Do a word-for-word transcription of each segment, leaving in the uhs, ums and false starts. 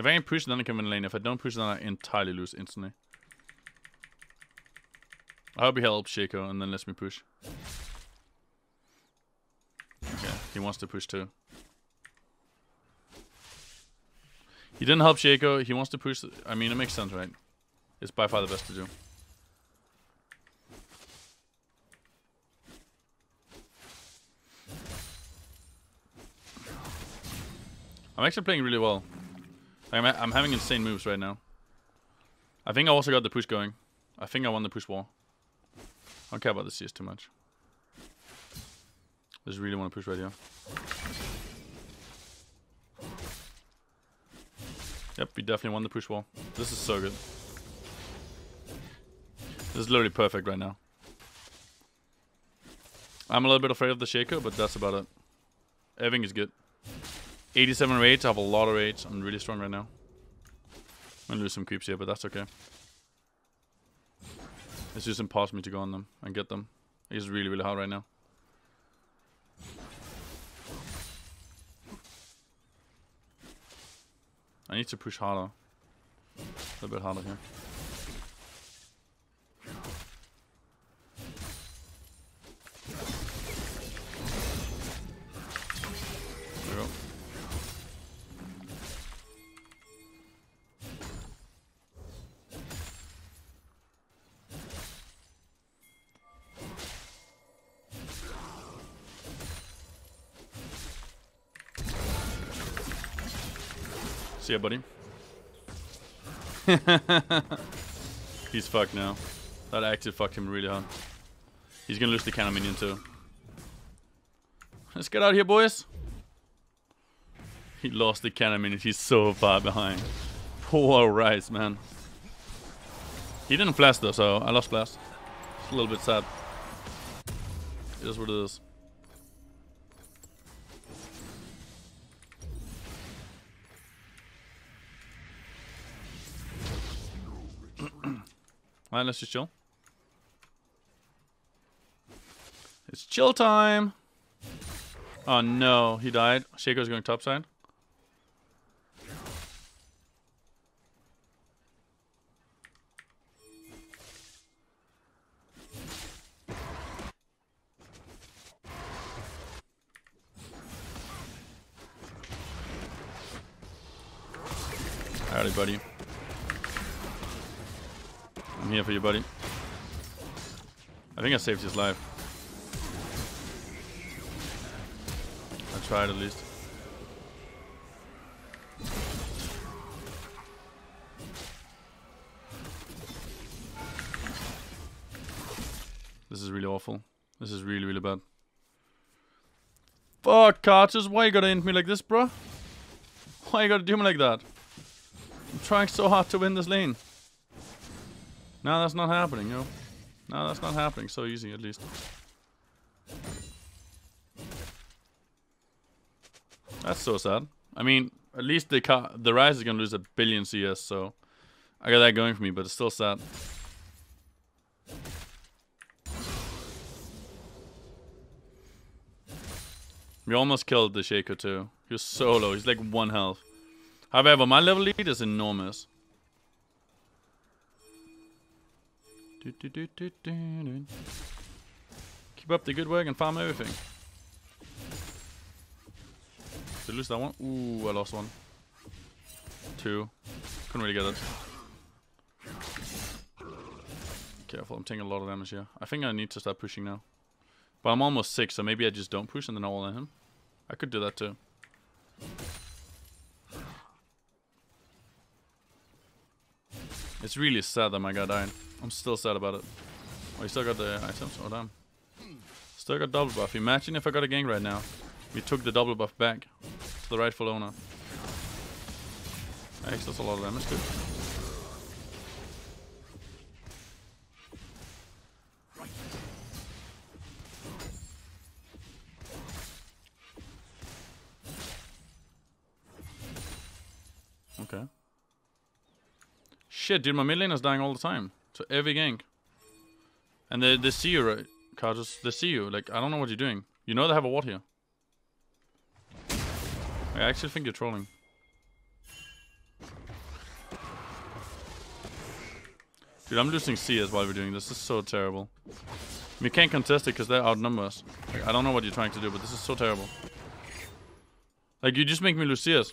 If I can push, then I can win lane. If I don't push, then I entirely lose instantly. I hope he helps Shaco and then lets me push. Okay, he wants to push too. He didn't help Shaco, he wants to push. I mean, it makes sense, right? It's by far the best to do. I'm actually playing really well. I'm, ha I'm having insane moves right now. I think I also got the push going. I think I won the push war. I don't care about the C S too much. I just really want to push right here. Yep, we definitely won the push wall. This is so good. This is literally perfect right now. I'm a little bit afraid of the Shaco, but that's about it. Everything is good. eighty-seven rage, I have a lot of rage. I'm really strong right now. I'm gonna lose some creeps here, but that's okay. It's just impossible for me to go on them and get them. It's really, really hard right now. I need to push harder. A little bit harder here. There we go. See ya, buddy. He's fucked now. That active fucked him really hard. He's gonna lose the cannon minion too. Let's get out of here, boys. He lost the cannon minion. He's so far behind. Poor Ryze, man. He didn't flash though, so I lost flash. It's a little bit sad. It is what it is. Alright, let's just chill. It's chill time! Oh no, he died. Shaco's going topside. Alrighty, buddy. I'm here for you, buddy. I think I saved his life. I tried at least. This is really awful. This is really, really bad. Fuck, Karthus, why you gotta end me like this, bro? Why you gotta do me like that? I'm trying so hard to win this lane. No, that's not happening, yo. No, that's not happening. So easy, at least. That's so sad. I mean, at least the car, the Ryze is gonna lose a billion C S, so I got that going for me, but it's still sad. We almost killed the Shaco too. He was so low. He's like one health. However, my level lead is enormous. Do, do, do, do, do, do. Keep up the good work and farm everything. Did I lose that one? Ooh, I lost one. Two. Couldn't really get it. Careful, I'm taking a lot of damage here. I think I need to start pushing now. But I'm almost six, so maybe I just don't push and then I'll let him. I could do that too. It's really sad that my guy died. I'm still sad about it. Oh, you still got the items? Oh, damn. Still got double buff. Imagine if I got a gank right now. We took the double buff back to the rightful owner. Actually, that's a lot of damage, too. Okay. Shit, dude, my mid lane is dying all the time. So every gank. And they, they see you, right, Karthus? They see you. Like, I don't know what you're doing. You know they have a ward here. I actually think you're trolling. Dude, I'm losing C S while we're doing this. This is so terrible. We can't contest it because they outnumber us. Like, I don't know what you're trying to do, but this is so terrible. Like, you just make me lose C S.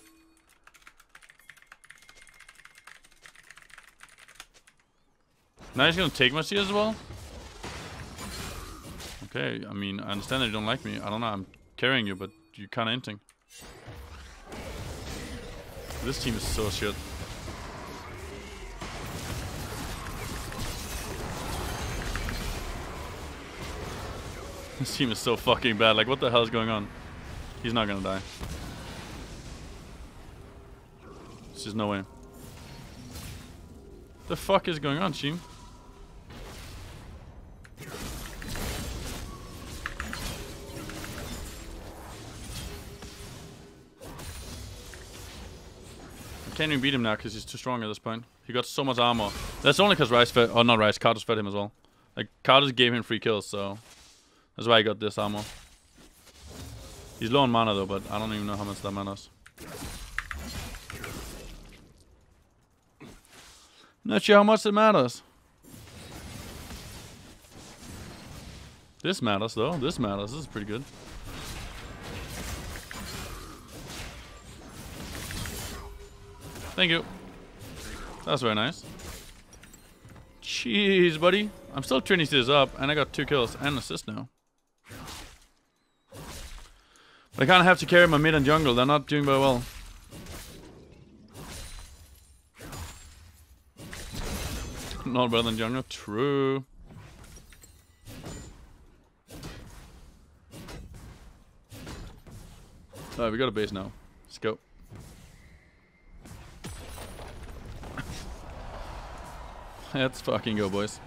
Now he's gonna take my C S as well? Okay, I mean, I understand that you don't like me. I don't know, I'm carrying you, but you're kinda inting. This team is so shit. This team is so fucking bad. Like, what the hell is going on? He's not gonna die. This is no way. The fuck is going on, team? I can't even beat him now because he's too strong at this point. He got so much armor. That's only because Ryze fed, oh not Ryze, Karthus fed him as well. Like, Karthus gave him free kills, so that's why I got this armor. He's low on mana though, but I don't even know how much that mana's. Not sure how much it matters. This matters though. This matters. This is pretty good. Thank you. That's very nice. Jeez, buddy. I'm still turning this up, and I got two kills and an assist now. But I kind of have to carry my mid and jungle. They're not doing very well. Not better than jungle. True. Alright, we got a base now. Let's go. Let's fucking go, boys.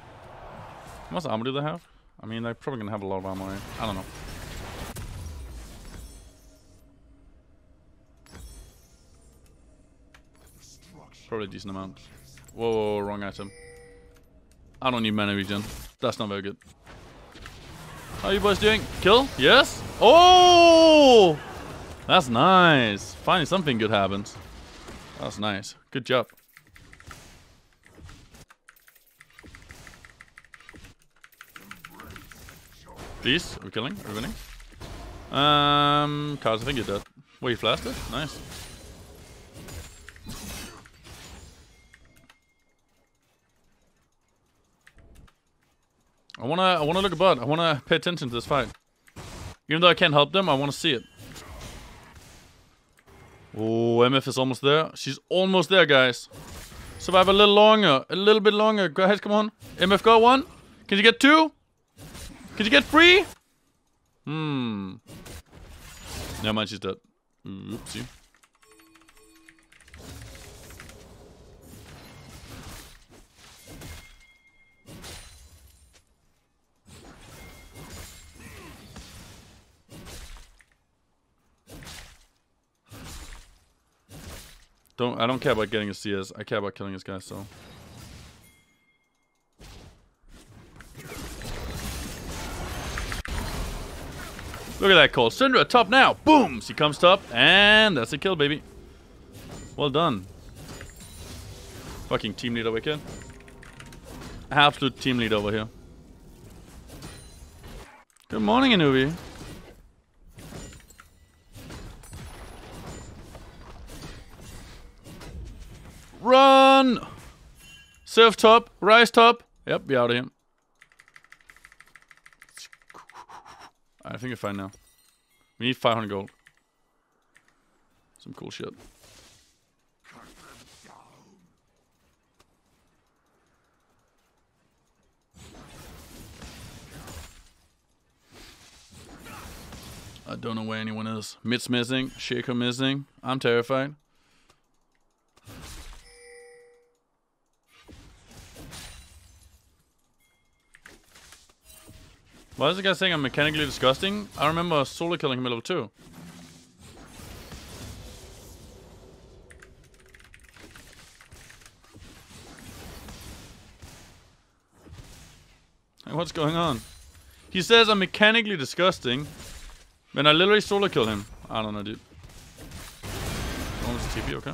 How much armor do they have? I mean, they're probably gonna have a lot of armor. Right? I don't know. Probably a decent amount. Whoa, whoa, whoa, wrong item. I don't need mana regen. That's not very good. How are you boys doing? Kill? Yes? Oh! That's nice. Finally something good happens. That's nice. Good job. Beast, are we killing? Are we winning? Um, Karthus, I think you're dead. Wait, you flashed it? Nice. I wanna, I wanna look about. I wanna pay attention to this fight. Even though I can't help them, I wanna see it. Oh, M F is almost there. She's almost there, guys. Survive a little longer, a little bit longer. Guys, come on. M F got one. Can you get two? Can you get three? Hmm. Never mind, she's dead. Oopsie. Don't, I don't care about getting a C S. I care about killing this guy, so. Look at that call. Syndra, top now. Boom! She comes top, and that's a kill, baby. Well done. Fucking team leader Wickd. Absolute team lead over here. Good morning, Anubi. Run! Surf top, Ryze top. Yep, be out of him. I think we're fine now. We need five hundred gold. Some cool shit. I don't know where anyone is. Mid's missing, Shaco missing. I'm terrified. Why is the guy saying I'm mechanically disgusting? I remember solo killing him at level two. Hey, what's going on? He says I'm mechanically disgusting, and I literally solo killed him. I don't know, dude. Almost T P, okay.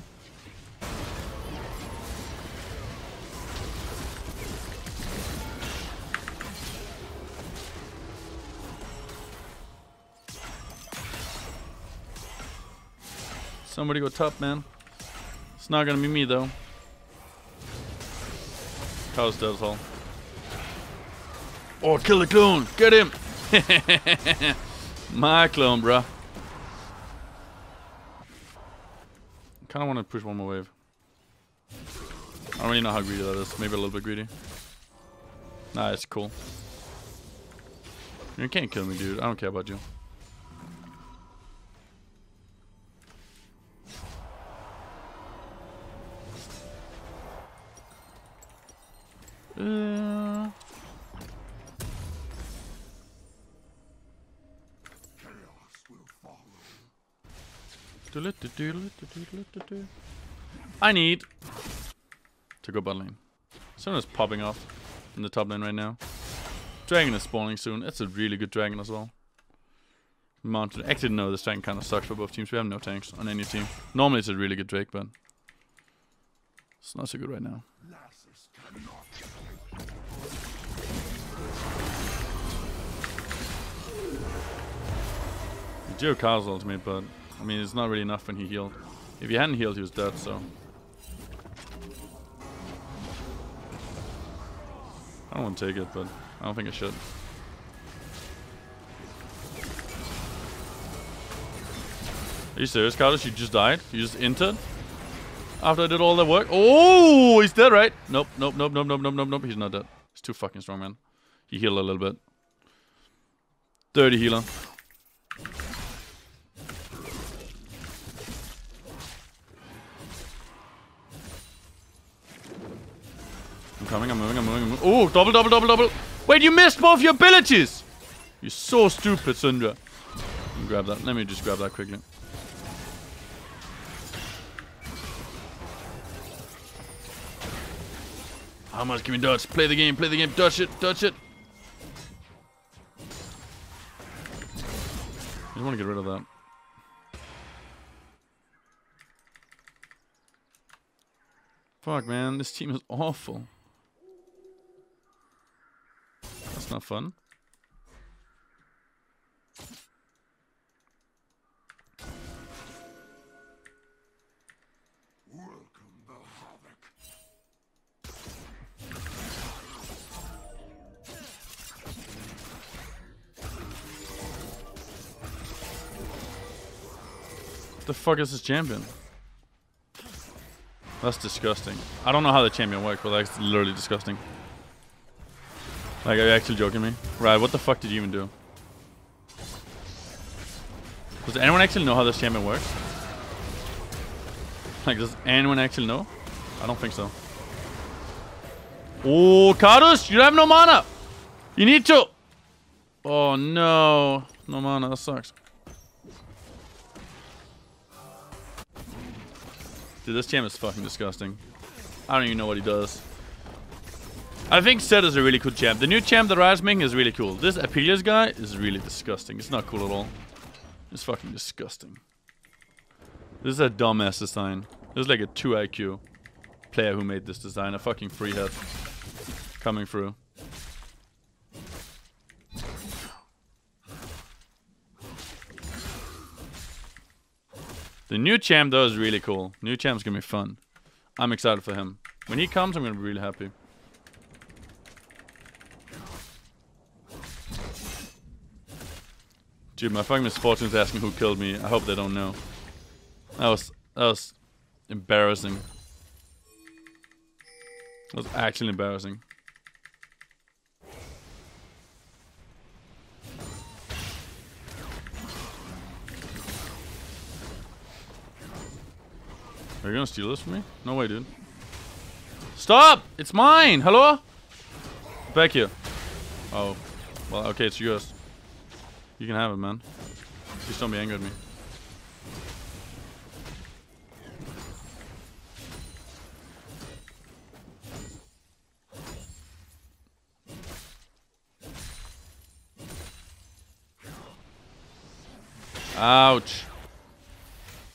Somebody go top, man. It's not gonna be me though. House does all. Oh, kill the clone! Get him! My clone, bruh. Kinda wanna push one more wave. I don't really know how greedy that is. Maybe a little bit greedy. Nah, it's cool. You can't kill me, dude. I don't care about you. Uh... I need to go bot lane. Someone is popping off in the top lane right now. Dragon is spawning soon. It's a really good dragon as well. Mountain. Actually, no, this dragon kind of sucks for both teams. We have no tanks on any team. Normally, it's a really good Drake, but it's not so good right now. Geocar's ultimate, but I mean, it's not really enough when he healed. If he hadn't healed, he was dead, so. I don't want to take it, but I don't think I should. Are you serious, Karthus? You just died? You just entered? After I did all that work? Oh, he's dead, right? Nope, nope, nope, nope, nope, nope, nope, nope. He's not dead. He's too fucking strong, man. He healed a little bit. Dirty healer. I'm coming, I'm moving, I'm moving, I'm moving. Oh, double, double, double, double. Wait, you missed both your abilities. You're so stupid, Syndra. Let me grab that. Let me just grab that quickly. How much can we dodge? Play the game, play the game. Dodge it, dodge it. I just want to get rid of that. Fuck, man. This team is awful. That's not fun. Welcome to havoc. What the fuck is this champion? That's disgusting. I don't know how the champion works, but that's literally disgusting. Like, are you actually joking me? Right, what the fuck did you even do? Does anyone actually know how this champion works? Like, does anyone actually know? I don't think so. Oh, Karthus, you have no mana! You need to! Oh, no. No mana, that sucks. Dude, this champion is fucking disgusting. I don't even know what he does. I think Set is a really cool champ. The new champ that Ryze making is really cool. This Aphelios guy is really disgusting. It's not cool at all. It's fucking disgusting. This is a dumbass design. This is like a two I Q player who made this design. A fucking free head coming through. The new champ though is really cool. New champ's gonna be fun. I'm excited for him. When he comes, I'm gonna be really happy. Dude, my fucking misfortune's asking who killed me. I hope they don't know. That was that was embarrassing. That was actually embarrassing. Are you gonna steal this from me? No way, dude. Stop! It's mine! Hello? Back here. Oh. Well, okay, it's yours. You can have it, man. Please don't be angry at me. Ouch.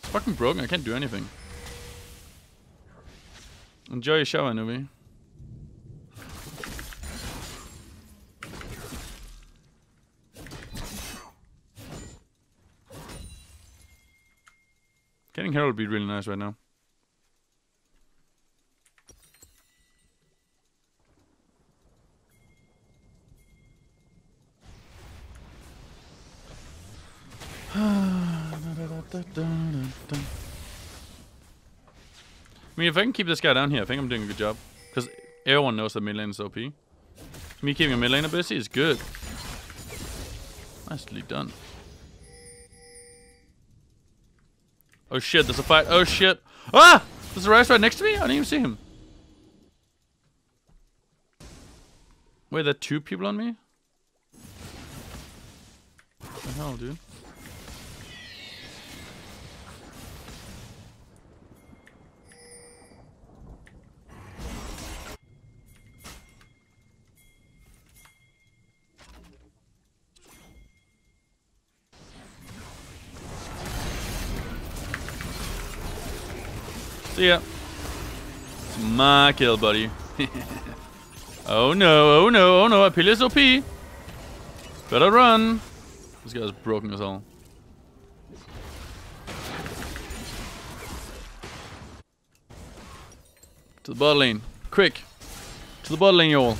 It's fucking broken. I can't do anything. Enjoy your shower, newbie. Getting Herald would be really nice right now. I mean, if I can keep this guy down here, I think I'm doing a good job. Because everyone knows that mid lane is O P. Me keeping a mid laner busy is good. Nicely done. Oh shit, there's a fight. Oh shit. Ah! There's a Ryze right next to me? I didn't even see him. Wait, there are two people on me? What the hell, dude? See ya. It's my kill, buddy. Oh no, oh no, oh no, Aphelios O P. Better run. This guy's broken as hell. To the bot lane. Quick. To the bot lane, y'all.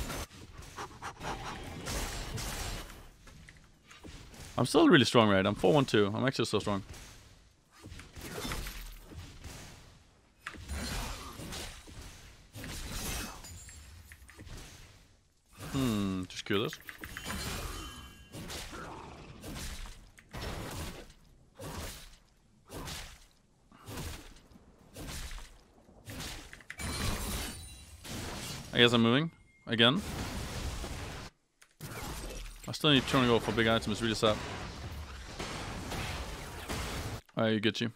I'm still really strong, right? I'm four one two. I'm actually so strong. Hmm, just kill this. I guess I'm moving again. I still need to go for big items, really sad. Alright, you get you.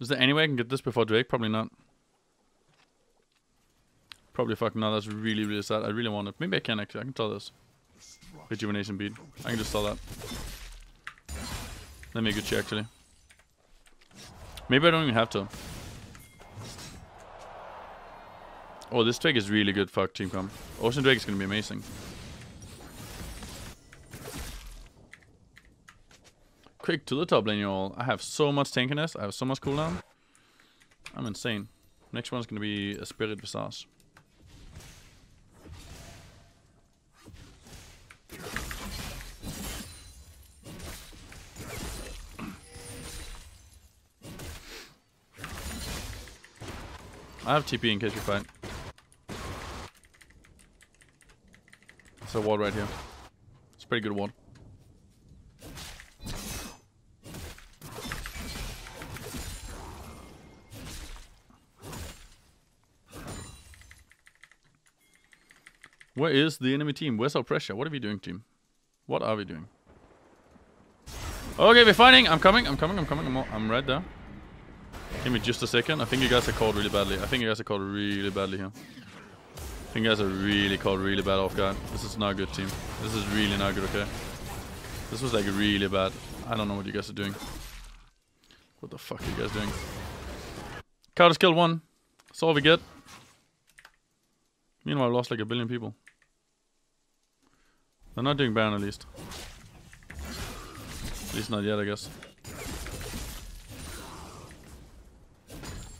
Is there any way I can get this before Drake? Probably not. Probably fucking not. That's really, really sad. I really want it. Maybe I can actually. I can tell this. Rejuvenation bead. I can just tell that. Let me get you actually. Maybe I don't even have to. Oh, this Drake is really good. Fuck, team comp. Ocean Drake is gonna be amazing. Quick to the top lane, y'all. I have so much tankiness. I have so much cooldown. I'm insane. Next one's gonna be a Spirit Visage. I have T P in case we fight. There's a ward right here. It's a pretty good ward. Where is the enemy team? Where's our pressure? What are we doing, team? What are we doing? Okay, we're fighting! I'm coming, I'm coming, I'm coming, I'm, I'm right there. Give me just a second. I think you guys are caught really badly. I think you guys are caught really badly here. I think you guys are really caught really bad off guard. This is not a good team. This is really not good, okay? This was like really bad. I don't know what you guys are doing. What the fuck are you guys doing? Karthus killed one. That's all we get. Meanwhile, I lost like a billion people. They're not doing Baron at least. At least not yet, I guess.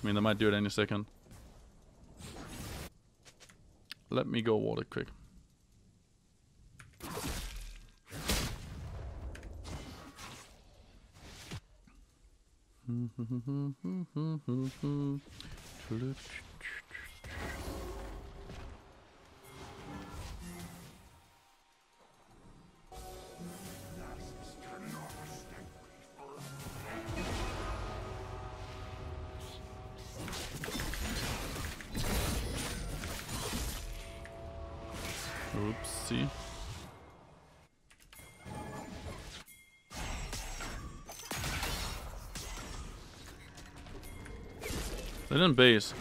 I mean, they might do it any second. Let me go water quick. Oopsie. They didn't base.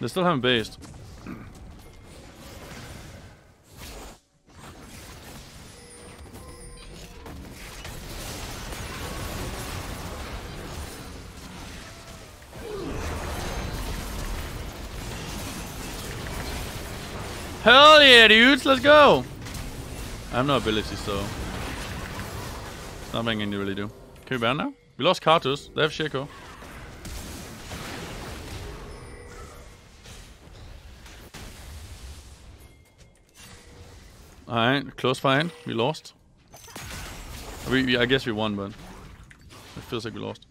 They still haven't based. Hell yeah, dudes, let's go. I have no ability, so it's not making any really do. Can we ban now? We lost Karthus. They have Shaco. Alright, close fight. We lost. We, we, I guess we won, but it feels like we lost.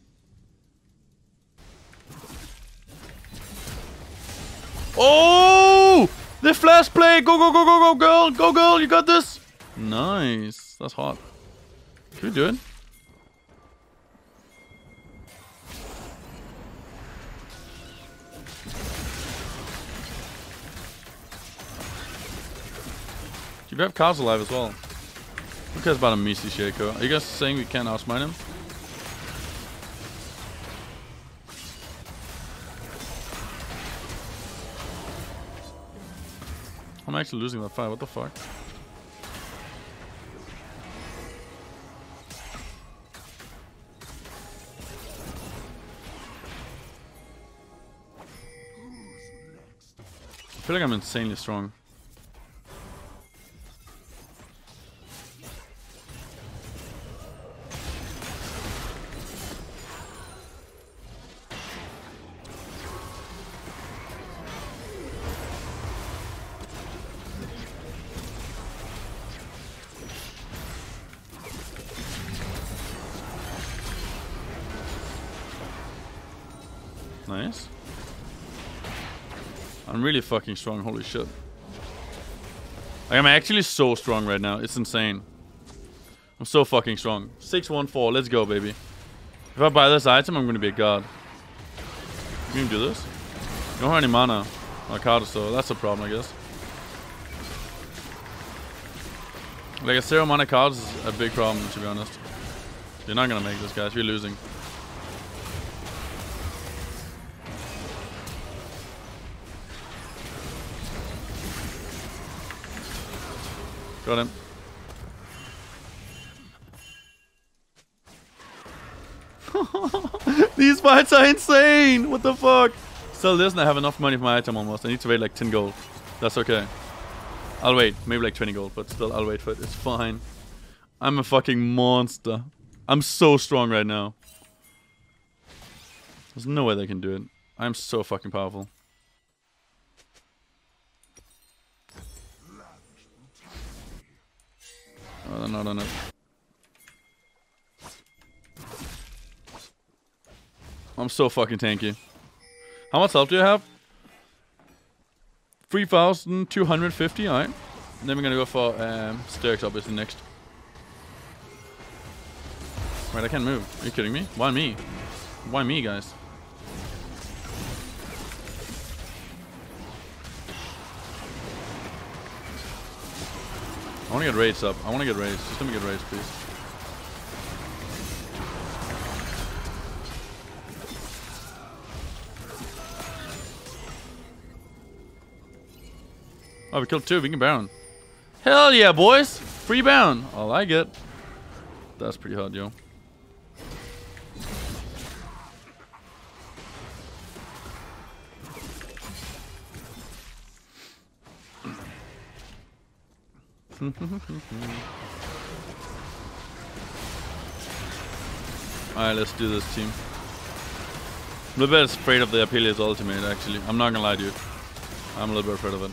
Oh! The flash play! Go, go, go, go, go, girl! Go, girl! You got this! Nice. That's hot. Can we do it? You have Karthus alive as well. Who cares about a Misty Shaco? Are you guys saying we can't outsmite him? I'm actually losing that fight, what the fuck? I feel like I'm insanely strong. Nice. I'm really fucking strong, holy shit. Like, I'm actually so strong right now, it's insane. I'm so fucking strong. six one four, let's go, baby. If I buy this item, I'm gonna be a god. You can do this? You don't have any mana or Karthus, so that's a problem, I guess. Like, a zero mana Karthus is a big problem, to be honest. You're not gonna make this, guys, you're losing. Got him. These fights are insane! What the fuck? Still this and I have enough money for my item almost. I need to wait like ten gold. That's okay. I'll wait. Maybe like twenty gold, but still I'll wait for it. It's fine. I'm a fucking monster. I'm so strong right now. There's no way they can do it. I'm so fucking powerful. Oh, they're not on it. I'm so fucking tanky. How much health do you have? three thousand two hundred fifty, alright. Then we're gonna go for um, Stark's obviously next. Wait, I can't move. Are you kidding me? Why me? Why me, guys? I want to get raids up. I want to get raids. Just let me get raids, please. Oh, we killed two. We can Baron. Hell yeah, boys! Free Baron. I like it. That's pretty hard, yo. Alright, let's do this, team. I'm a little bit afraid of the Aphelios ultimate, actually. I'm not gonna lie to you. I'm a little bit afraid of it.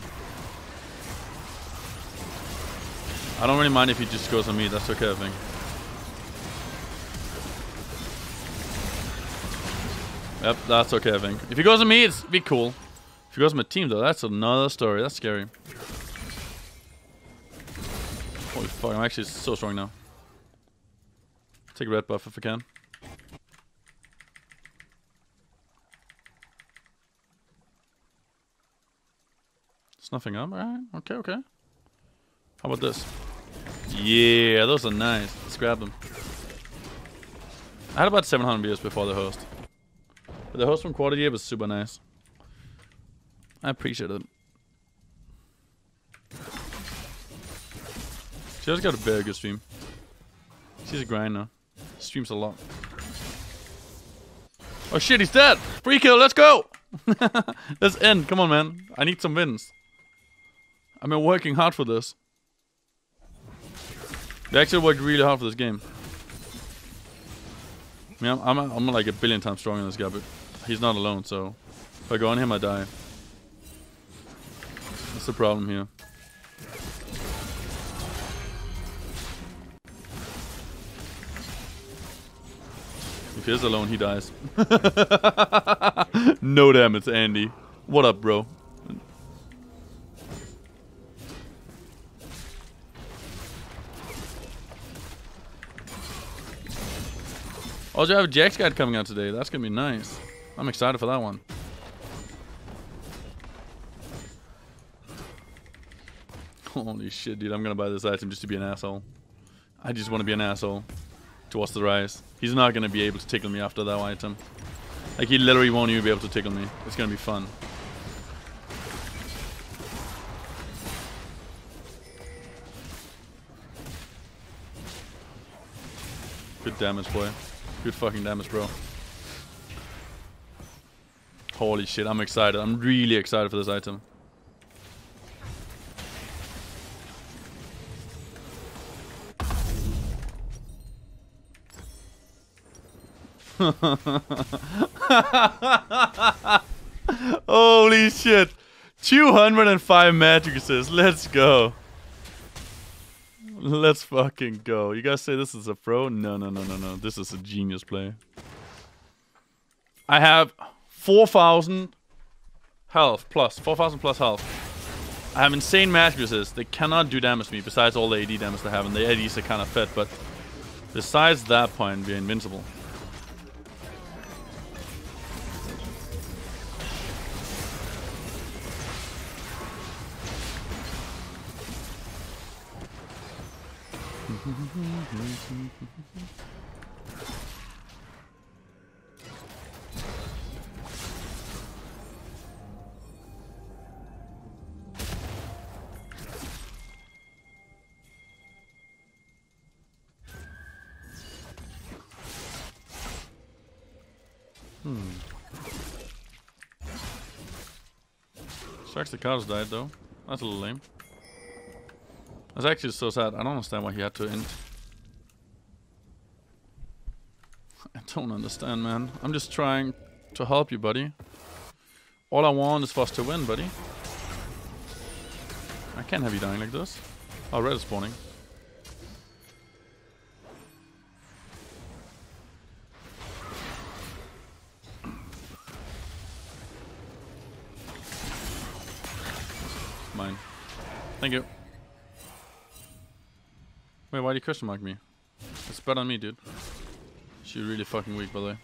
I don't really mind if he just goes on me. That's okay, I think. Yep, that's okay, I think. If he goes on me, it's be cool. If he goes on my team, though, that's another story. That's scary. Holy fuck, I'm actually so strong now. Take a red buff if I can. It's nothing up, alright. Okay, okay. How about this? Yeah, those are nice. Let's grab them. I had about seven hundred views before the host. But the host from quarter year was super nice. I appreciate it. She has got a very good stream. She's a grinder. Streams a lot. Oh shit, he's dead! Free kill, let's go! Let's end, come on man. I need some wins. I've been working hard for this. They actually worked really hard for this game. I mean, I'm, I'm, I'm like a billion times stronger than this guy, but he's not alone, so if I go on him, I die. That's the problem here. If he is alone, he dies. No damn, it's Andy. What up, bro? Also, I have a Jax guide coming out today. That's gonna be nice. I'm excited for that one. Holy shit, dude. I'm gonna buy this item just to be an asshole. I just want to be an asshole towards the Ryze. He's not gonna be able to tickle me after that item. Like, he literally won't even be able to tickle me. It's gonna be fun. Good damage, boy. Good fucking damage, bro. Holy shit, I'm excited. I'm really excited for this item. Holy shit. two hundred five magic assists. Let's go. Let's fucking go. You guys say this is a pro? No, no, no, no, no. This is a genius play. I have four thousand health plus. four thousand plus health. I have insane magic resist. They cannot do damage to me besides all the A D damage they have. And the A Ds are kind of fed, but besides that point, we're invincible. Hmm. Sucks the Karthus died though. That's a little lame. That's actually so sad. I don't understand why he had to end. I don't understand, man. I'm just trying to help you, buddy. All I want is for us to win, buddy. I can't have you dying like this. Oh, red is spawning. Mine. Thank you. Wait, why do you question mark me? It's bet on me, dude. She's really fucking weak, by the way.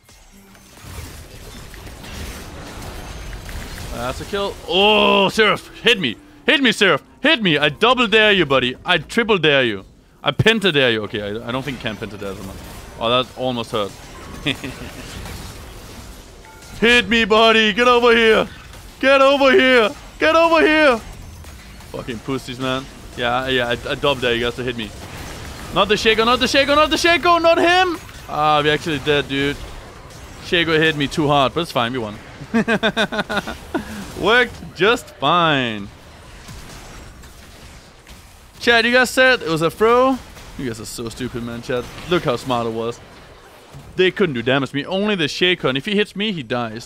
That's a kill. Oh, Seraph! Hit me! Hit me, Seraph! Hit me! I double dare you, buddy! I triple dare you! I penta dare you! Okay, I, I don't think can penta dare someone. Oh, that almost hurt. Hit me, buddy! Get over here! Get over here! Get over here! Fucking pussies, man. Yeah, yeah, I, I double dare you guys to hit me. Not the Shaco, not the Shaco, not the Shaco, not him! Ah, we're actually dead, dude. Shaco hit me too hard, but it's fine, we won. Worked just fine. Chat, you guys said it was a throw? You guys are so stupid, man, chat. Look how smart it was. They couldn't do damage to me, only the Shaco, and if he hits me, he dies.